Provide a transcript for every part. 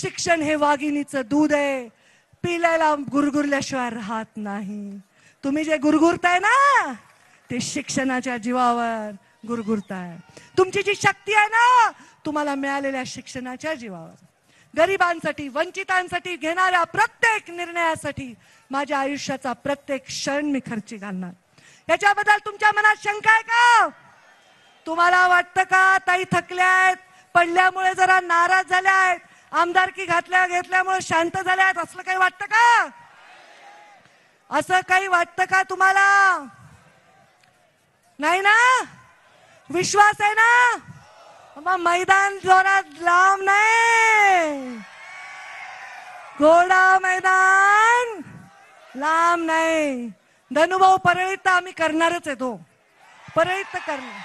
शिक्षण हे वाघिणीचं दूध आहे, पिल्याला गुरगुरल्याशिवाय राहत नाही. तुम्ही जे गुरगुरताय ना ते शिक्षणाच्या जीवावर गुरगुरताय. तुमची जी शक्ती आहे ना तुम्हाला मिळालेल्या शिक्षणाच्या जीवावर. गरिबांसाठी, वंचितांसाठी घेणाऱ्या प्रत्येक निर्णयासाठी माझ्या आयुष्याचा प्रत्येक क्षण मी खर्ची घालणार. याच्याबद्दल तुमच्या मनात शंका आहे का? तुम्हाला वाटतं का ताई थकल्यात, पडल्यामुळे जरा नाराज झाल्यात, आमदारकी घातल्या घेतल्यामुळे शांत झाल्यात, असं काही वाटतं का? असं काही वाटतं का तुम्हाला? नाही ना? विश्वास आहे ना? मग मैदान जोरात लांब नाही, घोडा मैदान लांब नाही. धनुभाऊ परळीत तर आम्ही करणारच आहे, तो परळीत तर करणार,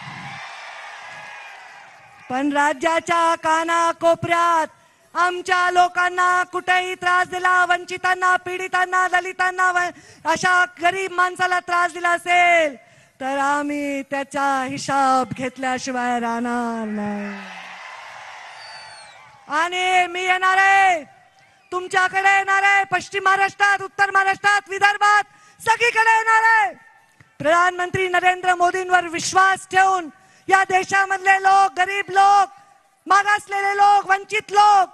पण राज्याच्या कानाकोपऱ्यात आमच्या लोकांना कुठेही त्रास दिला, वंचितांना, पीडितांना, दलितांना, अशा गरीब माणसाला त्रास दिला असेल तर आम्ही त्याचा हिसाब घेतल्याशिवाय राहणार नाही. आणि मी येणार आहे, तुमच्याकडे येणार आहे, पश्चिम महाराष्ट्रात, उत्तर महाराष्ट्रात, विदर्भात, सगळीकडे येणार आहे. प्रधानमंत्री नरेंद्र मोदींवर विश्वास ठेवून या देशामधले लोक, गरीब लोक, मागासलेले लोक, वंचित लोक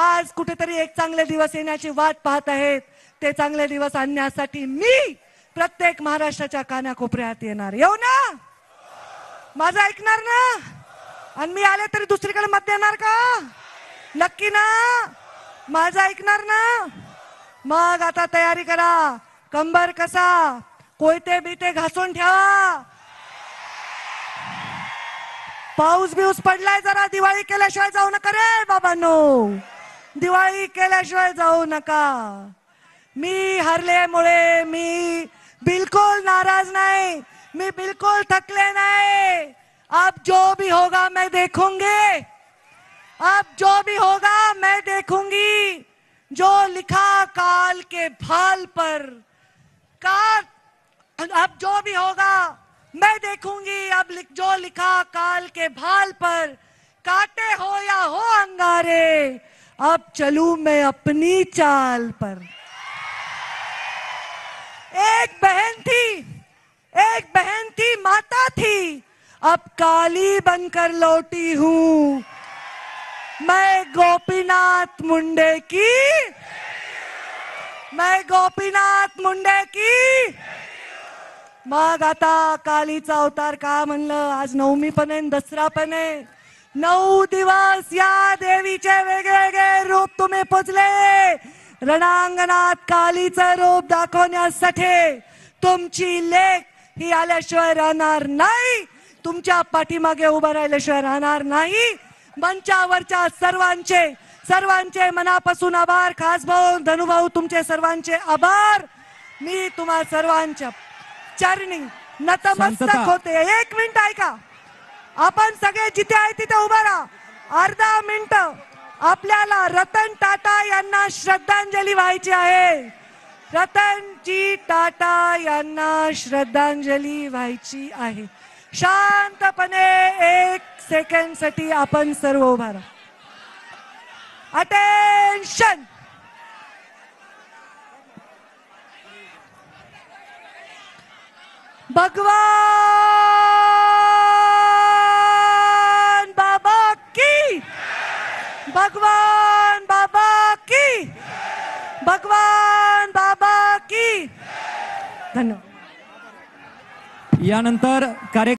आज कुठेतरी एक चांगले दिवस येण्याची वाट पाहत आहेत. ते चांगले दिवस आणण्यासाठी मी प्रत्येक महाराष्ट्राच्या कानाकोपऱ्यात येणार. येऊ ना? माझं ऐकणार ना? आणि मी आले तरी दुसरीकडे मत देणार का? नक्की ना? माझं ऐकणार ना? मग आता तयारी करा, कंबर कसा, कोयते बिते घासून ठेवा. पाऊस बिऊस पडलाय जरा, दिवाळी केल्याशिवाय जाऊ नका रे बाबांनो, दिवाळी केल्याशिवाय जाऊ नका. मी हरल्यामुळे मी बिलकुल नाराज नाही, मी बिलकुल थकले नाही. आप जो भी होगा मैं देखूंगी, आप जो भी होगा मैं देखूंगी. जो लिखा काल के भाल पर काल, आप जो भी होगा मैं देखूंगी. अब जो लिखा काल के भाल पर, काटे हो या हो अंगारे, अब चलूं मैं अपनी चाल पर. एक बहन थी, माता थी, अब काली बनकर लौटी हूं. मैं गोपीनाथ मुंडे की. मग आता कालीचा अवतार का म्हणलं? आज नवमी पण आहे, दसरा पण आहे. 9 दिवस या देवीचे वेगवेगळे रूप तुम्ही पूजले. रणांगणात कालीचं रूप दाखवण्यासाठी तुमची लेख ही आल्याशिवाय राहणार नाही, तुमच्या पाठीमागे उभं राहिल्याशिवाय राहणार नाही. मंचावरच्या सर्वांचे मनापासून आभार. खास भाऊ, धनुभाऊ, तुमचे सर्वांचे आभार. मी तुम्हा सर्वांच्या चरणी नतमस्तक होते. 1 मिनिट ऐका, आपण सगळे जिथे आहे तिथे उभा राहा. 1/2 मिनिट आपल्याला रतन टाटा यांना श्रद्धांजली वाहायची आहे. रतनजी टाटा यांना श्रद्धांजली वाहायची आहे. शांतपणे 1 सेकंडसाठी आपण सर्व उभा राहा. अटेन्शन. भगवान बाबा की. धन्यवाद. यानंतर कार्यक्रम